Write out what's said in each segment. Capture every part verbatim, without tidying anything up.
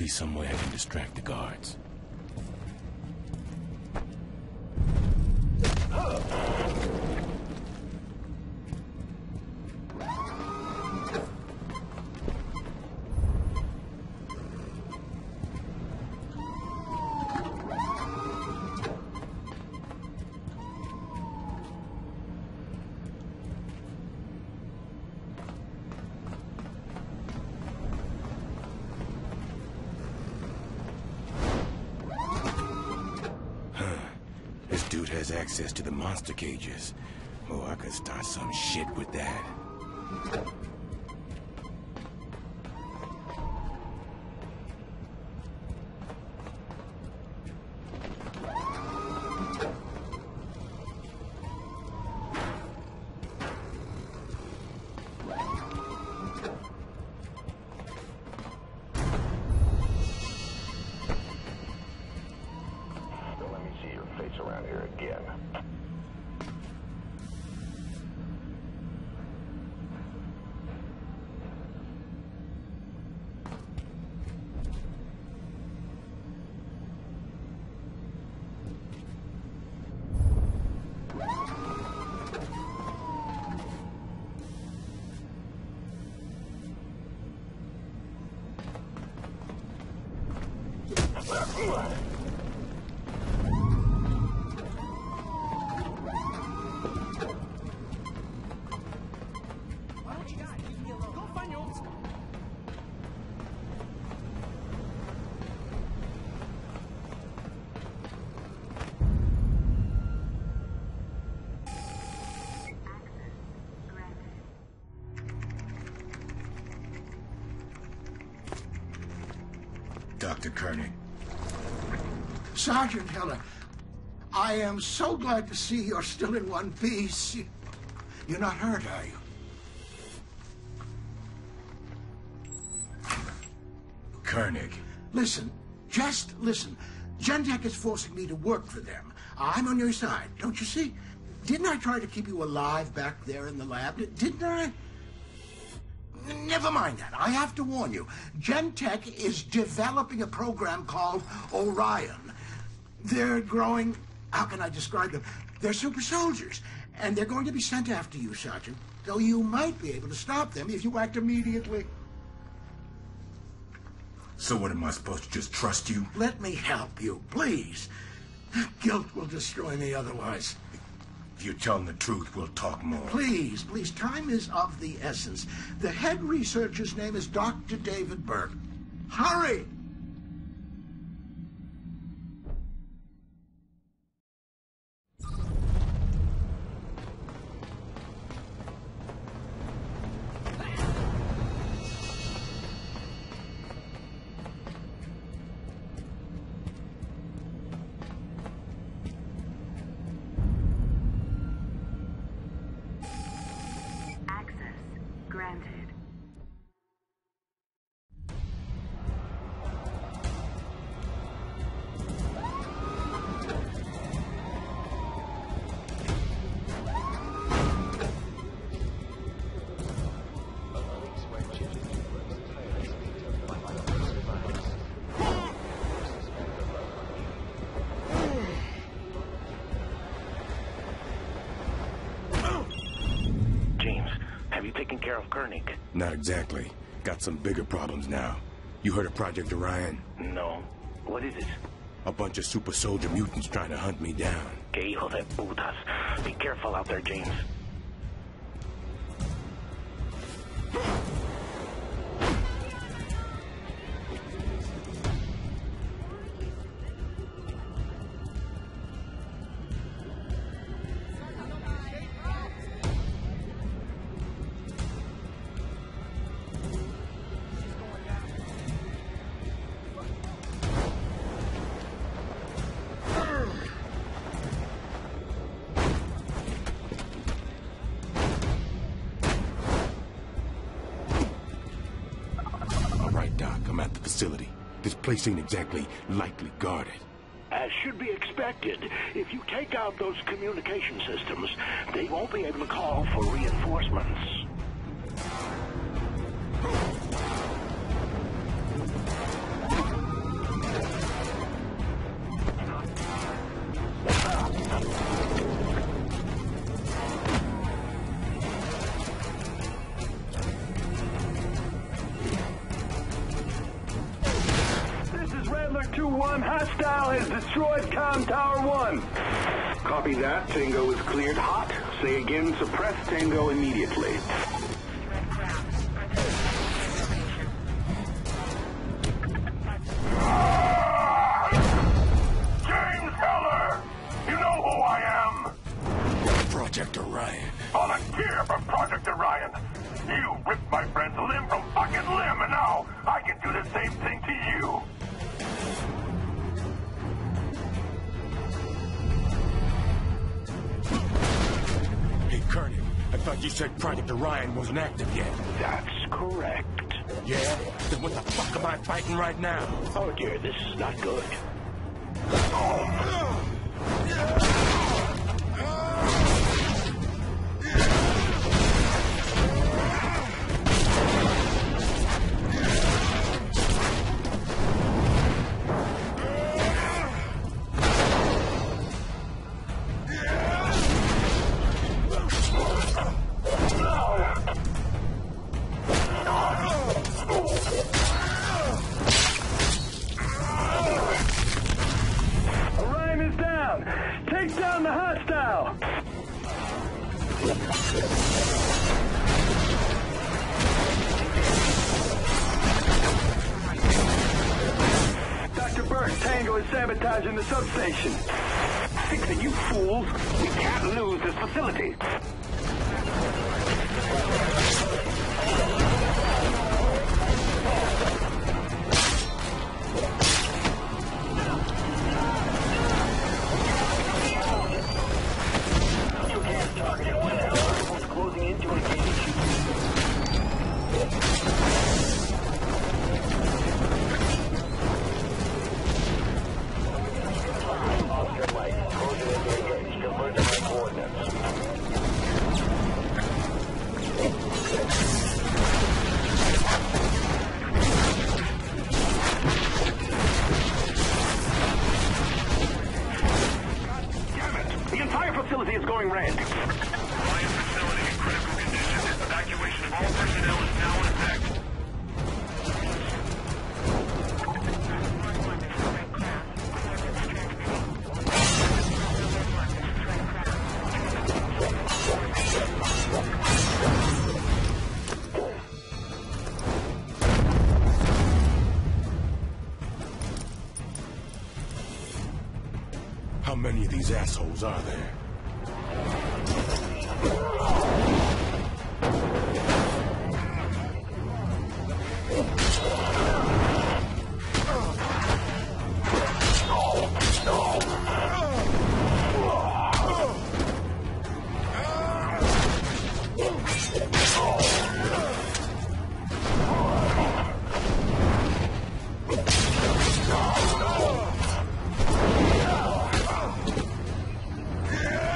be some way I can distract the guards. Has access to the monster cages. Oh, I could start some shit with that. Doctor Koenig. Sergeant Heller, I am so glad to see you're still in one piece. You're not hurt, are you? Koenig. Listen, just listen. GenTech is forcing me to work for them. I'm on your side, don't you see? Didn't I try to keep you alive back there in the lab? Didn't I? Never mind that. I have to warn you. GenTech is developing a program called Orion. They're growing... How can I describe them? They're super soldiers. And they're going to be sent after you, Sergeant. Though you might be able to stop them if you act immediately. So what, am I supposed to just trust you? Let me help you, please. Guilt will destroy me otherwise. If you're telling the truth, we'll talk more. Please, please, time is of the essence. The head researcher's name is Doctor David Burke. Hurry! Koenig. Not exactly. Got some bigger problems now. You heard of Project Orion? No. What is it? A bunch of super soldier mutants trying to hunt me down. Que hijo de putas. Be careful out there, James. This place ain't exactly lightly guarded. As should be expected, if you take out those communication systems, they won't be able to call for reinforcements. destroyed comm tower one. Copy that. Tango is cleared hot. Say again, suppress Tango immediately. James Heller! You know who I am! Project Orion. On a gear from Project Orion. You ripped my friend's limb from fucking limb, and now I can do the same thing to you. Hey, Koenig, I thought you said Project Orion wasn't active yet. That's correct. Yeah? Then what the fuck am I fighting right now? Oh dear, this is not good. Oh, no. Doctor Burke, Tango is sabotaging the substation. Fix it, you fools. We can't lose this facility. How many of these assholes are there? Yeah!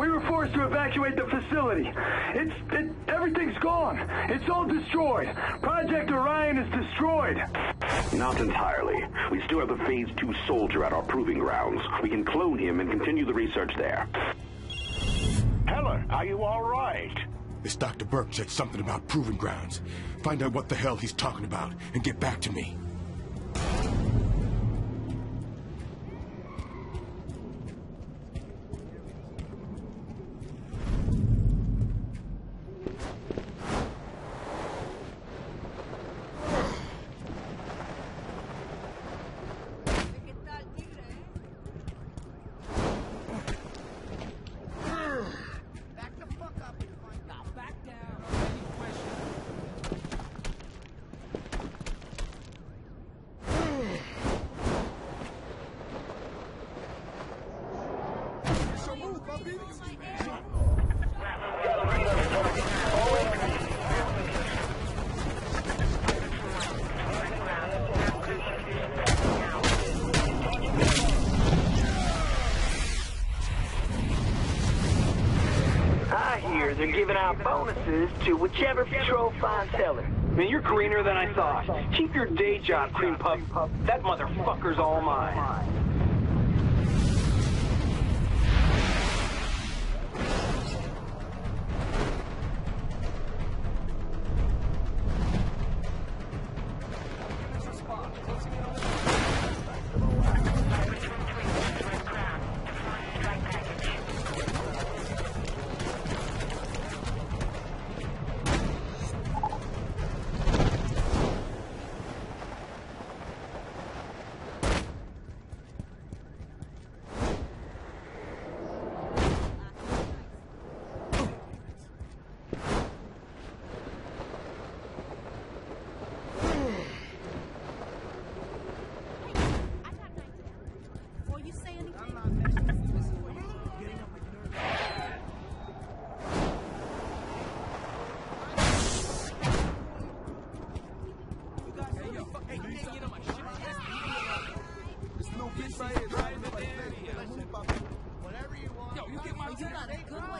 We were forced to evacuate the facility. It's, it, everything's gone. It's all destroyed. Project Orion is destroyed. Not entirely. We still have the Phase Two soldier at our proving grounds. We can clone him and continue the research there. Heller, are you all right? This Doctor Burke said something about proving grounds. Find out what the hell he's talking about and get back to me. They're giving out bonuses to whichever patrol finds Heller. Man, you're greener than I thought. Keep your day job, Cream Puff. That motherfucker's all mine. Whatever you want. Yo, you get my. You got a good one.